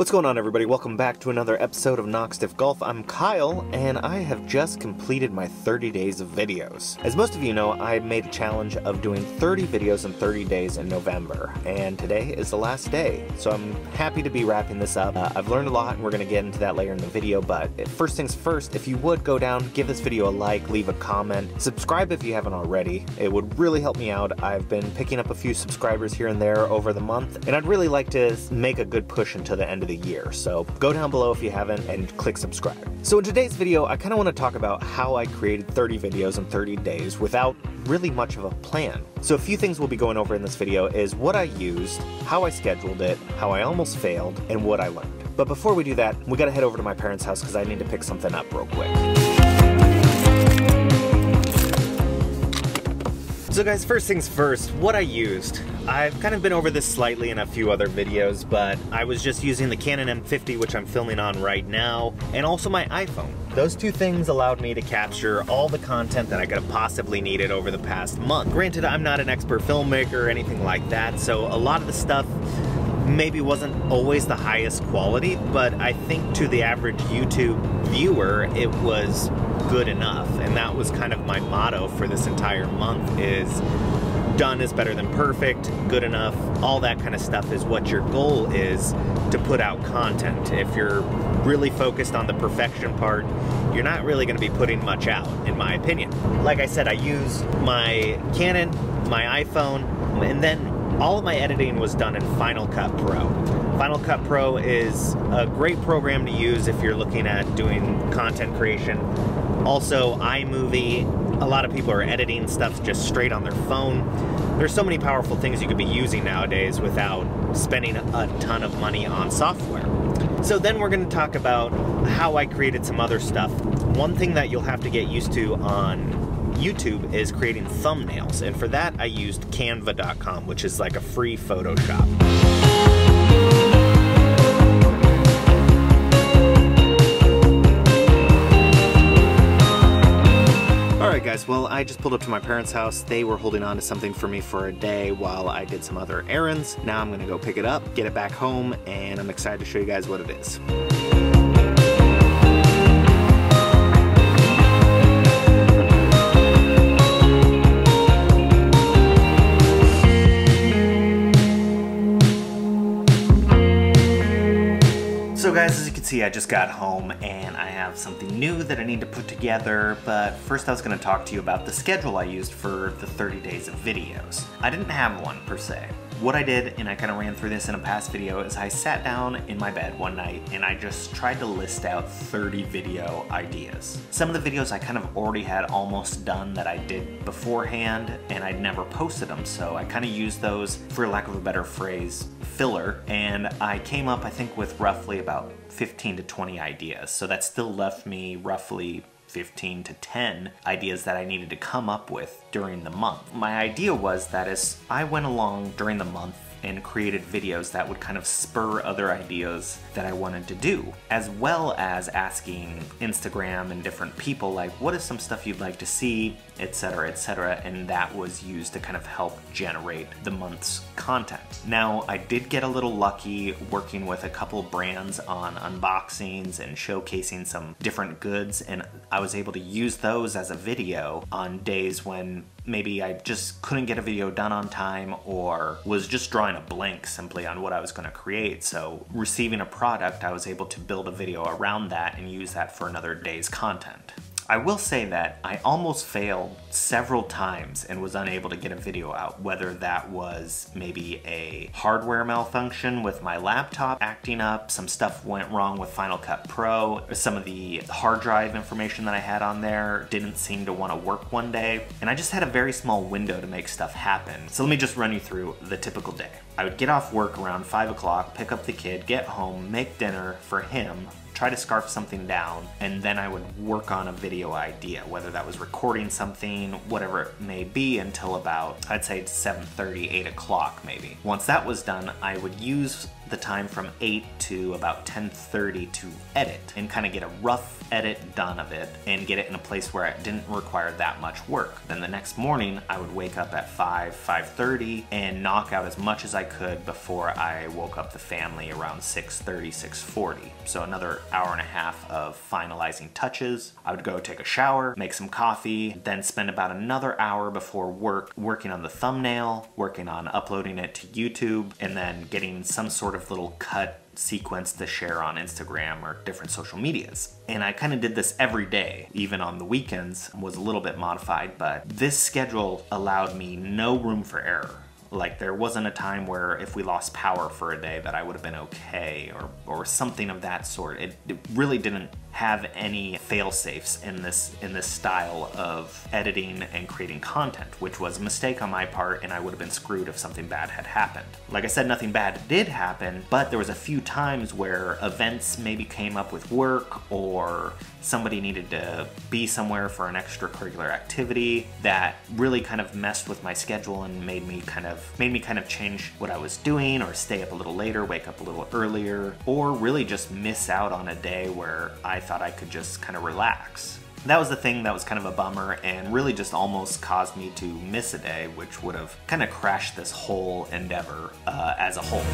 What's going on, everybody? Welcome back to another episode of Knocked Stiff Golf. I'm Kyle, and I have just completed my 30 days of videos. As most of you know, I made a challenge of doing 30 videos in 30 days in November, and today is the last day, so I'm happy to be wrapping this up. I've learned a lot, and we're going to get into that later in the video, but first things first, if you would go down, give this video a like, leave a comment, subscribe if you haven't already. It would really help me out. I've been picking up a few subscribers here and there over the month, and I'd really like to make a good push into the end of the year, so go down below if you haven't and click subscribe. So in today's video, I kind of want to talk about how I created 30 videos in 30 days without really much of a plan. So a few things we'll be going over in this video is what I used, how I scheduled it, how I almost failed, and what I learned. But before we do that, we gotta head over to my parents' house because I need to pick something up real quick. So guys, first things first, what I used. I've kind of been over this slightly in a few other videos, but I was just using the Canon M50, which I'm filming on right now, and also my iPhone. Those two things allowed me to capture all the content that I could have possibly needed over the past month. Granted, I'm not an expert filmmaker or anything like that, so a lot of the stuff maybe wasn't always the highest quality, but I think to the average YouTube viewer, it was good enough, and that was kind of my motto for this entire month is done is better than perfect, good enough, all that kind of stuff is what your goal is to put out content. If you're really focused on the perfection part, you're not really going to be putting much out, in my opinion. Like I said, I used my Canon, my iPhone, and then all of my editing was done in Final Cut Pro. Final Cut Pro is a great program to use if you're looking at doing content creation. Also, iMovie, a lot of people are editing stuff just straight on their phone. There's so many powerful things you could be using nowadays without spending a ton of money on software. So then we're going to talk about how I created some other stuff. One thing that you'll have to get used to on YouTube is creating thumbnails, and for that I used Canva.com, which is like a free Photoshop. Alright guys, well I just pulled up to my parents' house. They were holding on to something for me for a day while I did some other errands. Now I'm gonna go pick it up, get it back home, and I'm excited to show you guys what it is. So guys, as you can see, I just got home and I have something new that I need to put together, but first I was going to talk to you about the schedule I used for the 30 days of videos. I didn't have one per se. What I did, and I kind of ran through this in a past video, is I sat down in my bed one night and I just tried to list out 30 video ideas. Some of the videos I kind of already had almost done that I did beforehand, and I'd never posted them, so I kind of used those, for lack of a better phrase, filler, and I came up, I think, with roughly about 15 to 20 ideas, so that still left me roughly 15 to 10 ideas that I needed to come up with during the month. My idea was that as I went along during the month and created videos that would kind of spur other ideas that I wanted to do, as well as asking Instagram and different people, like, what is some stuff you'd like to see, etc., etc., and that was used to kind of help generate the month's content. Now, I did get a little lucky working with a couple brands on unboxings and showcasing some different goods, and I was able to use those as a video on days when maybe I just couldn't get a video done on time or was just drawing a blank simply on what I was going to create. So receiving a product, I was able to build a video around that and use that for another day's content. I will say that I almost failed several times and was unable to get a video out, whether that was maybe a hardware malfunction with my laptop acting up, some stuff went wrong with Final Cut Pro, some of the hard drive information that I had on there didn't seem to want to work one day, and I just had a very small window to make stuff happen. So let me just run you through the typical day. I would get off work around 5 o'clock, pick up the kid, get home, make dinner for him, try to scarf something down, and then I would work on a video idea, whether that was recording something, whatever it may be, until about, I'd say 7:30, 8 o'clock maybe. Once that was done, I would use the time from 8 to about 10:30 to edit and kind of get a rough edit done of it and get it in a place where it didn't require that much work. Then the next morning I would wake up at 5, 5:30 and knock out as much as I could before I woke up the family around 6:30, 6:40. So another hour and a half of finalizing touches. I would go take a shower, make some coffee, then spend about another hour before work working on the thumbnail, working on uploading it to YouTube, and then getting some sort of little cut sequence to share on Instagram or different social medias. And I kind of did this every day, even on the weekends, was a little bit modified, but this schedule allowed me no room for error. Like, there wasn't a time where if we lost power for a day that I would have been okay or something of that sort. It really didn't have any fail-safes in this style of editing and creating content, which was a mistake on my part, and I would have been screwed if something bad had happened. Like I said, nothing bad did happen, but there was a few times where events maybe came up with work or somebody needed to be somewhere for an extracurricular activity that really kind of messed with my schedule and made me kind of change what I was doing or stay up a little later, wake up a little earlier, or really just miss out on a day where I thought I could just kind of relax. That was the thing that was kind of a bummer and really just almost caused me to miss a day, which would have kind of crashed this whole endeavor as a whole.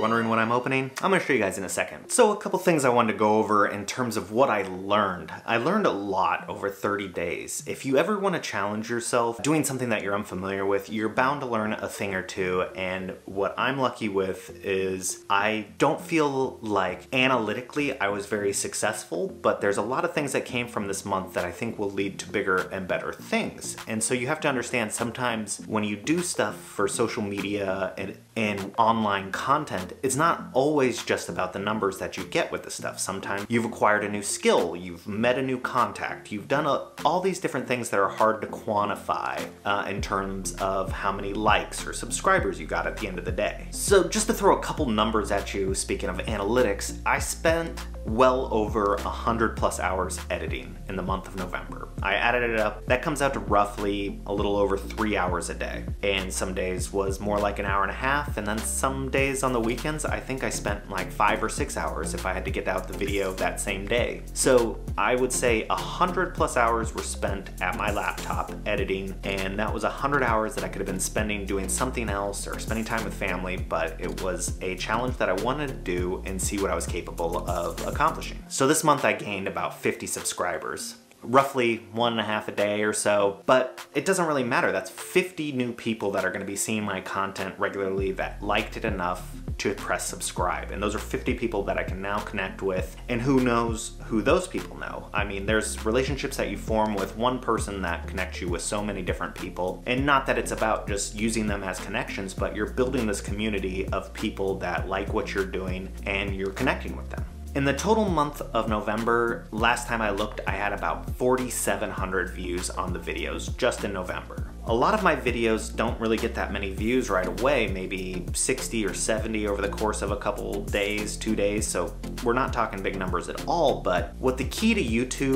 Wondering what I'm opening? I'm gonna show you guys in a second. So a couple things I wanted to go over in terms of what I learned. I learned a lot over 30 days. If you ever want to challenge yourself doing something that you're unfamiliar with, you're bound to learn a thing or two, and what I'm lucky with is I don't feel like analytically I was very successful, but there's a lot of things that came from this month that I think will lead to bigger and better things. And so you have to understand sometimes when you do stuff for social media and online content, it's not always just about the numbers that you get with the stuff. Sometimes you've acquired a new skill, you've met a new contact, you've done all these different things that are hard to quantify in terms of how many likes or subscribers you got at the end of the day. So just to throw a couple numbers at you, speaking of analytics, I spent well over 100+ hours editing in the month of November. I added it up. That comes out to roughly a little over 3 hours a day. And some days was more like an hour and a half. And then some days on the weekends, I think I spent like 5 or 6 hours if I had to get out the video that same day. So I would say 100+ hours were spent at my laptop editing. And that was 100 hours that I could have been spending doing something else or spending time with family. But it was a challenge that I wanted to do and see what I was capable of accomplishing. So this month I gained about 50 subscribers, roughly 1.5 a day or so, but it doesn't really matter. That's 50 new people that are going to be seeing my content regularly that liked it enough to press subscribe. And those are 50 people that I can now connect with, and who knows who those people know. I mean, there's relationships that you form with one person that connects you with so many different people, and not that it's about just using them as connections, but you're building this community of people that like what you're doing and you're connecting with them. In the total month of November, last time I looked, I had about 4,700 views on the videos just in November. A lot of my videos don't really get that many views right away, maybe 60 or 70 over the course of a couple days, 2 days, so we're not talking big numbers at all, but what the key to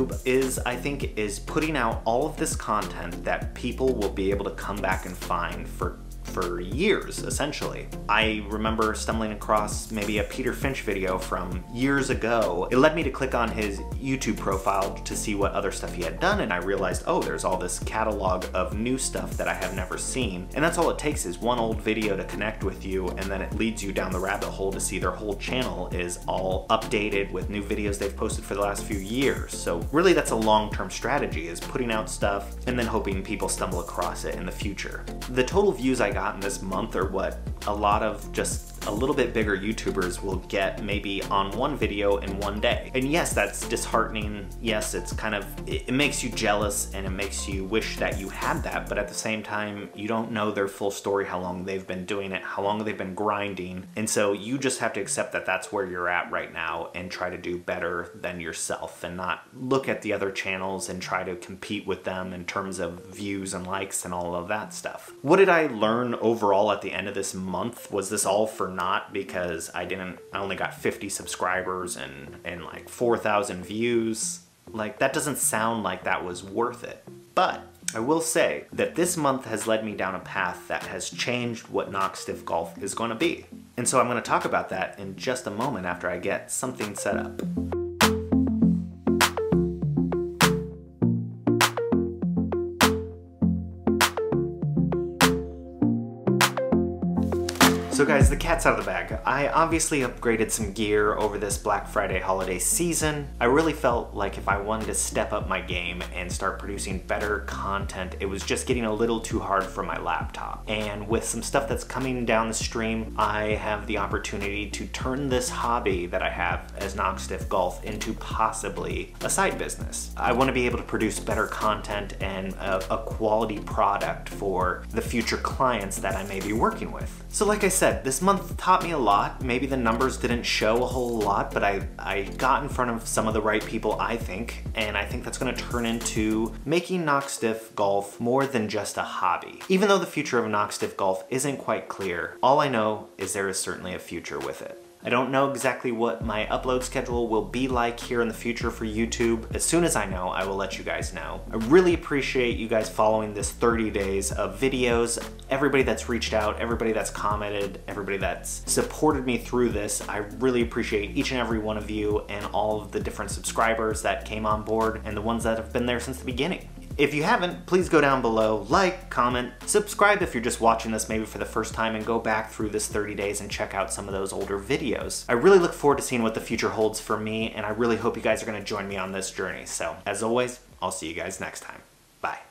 YouTube is, I think, is putting out all of this content that people will be able to come back and find for years, essentially. I remember stumbling across maybe a Peter Finch video from years ago. It led me to click on his YouTube profile to see what other stuff he had done, and I realized, oh, there's all this catalog of new stuff that I have never seen. And that's all it takes is one old video to connect with you, and then it leads you down the rabbit hole to see their whole channel is all updated with new videos they've posted for the last few years. So really that's a long-term strategy, is putting out stuff and then hoping people stumble across it in the future. The total views I got in this month are what a lot of just a little bit bigger YouTubers will get maybe on one video in one day. And yes, that's disheartening. Yes, it's kind of, it makes you jealous and it makes you wish that you had that, but at the same time, you don't know their full story, how long they've been doing it, how long they've been grinding. And so you just have to accept that that's where you're at right now and try to do better than yourself and not look at the other channels and try to compete with them in terms of views and likes and all of that stuff. What did I learn overall at the end of this month? month was this all for naught because I only got 50 subscribers and like 4,000 views. Like, that doesn't sound like that was worth it. But I will say that this month has led me down a path that has changed what Knocked Stiff Golf is going to be. And so I'm going to talk about that in just a moment after I get something set up. So guys, the cat's out of the bag. I obviously upgraded some gear over this Black Friday holiday season. I really felt like if I wanted to step up my game and start producing better content, it was just getting a little too hard for my laptop. And with some stuff that's coming down the stream, I have the opportunity to turn this hobby that I have as Knocked Stiff Golf into possibly a side business. I want to be able to produce better content and a quality product for the future clients that I may be working with. So like I said, this month taught me a lot. Maybe the numbers didn't show a whole lot, but I got in front of some of the right people, I think, and I think that's gonna turn into making Knocked Stiff Golf more than just a hobby. Even though the future of Knocked Stiff Golf isn't quite clear, all I know is there is certainly a future with it. I don't know exactly what my upload schedule will be like here in the future for YouTube. As soon as I know, I will let you guys know. I really appreciate you guys following this 30 days of videos. Everybody that's reached out, everybody that's commented, everybody that's supported me through this, I really appreciate each and every one of you and all of the different subscribers that came on board and the ones that have been there since the beginning. If you haven't, please go down below, like, comment, subscribe if you're just watching this maybe for the first time, and go back through this 30 days and check out some of those older videos. I really look forward to seeing what the future holds for me, and I really hope you guys are going to join me on this journey. So, as always, I'll see you guys next time. Bye.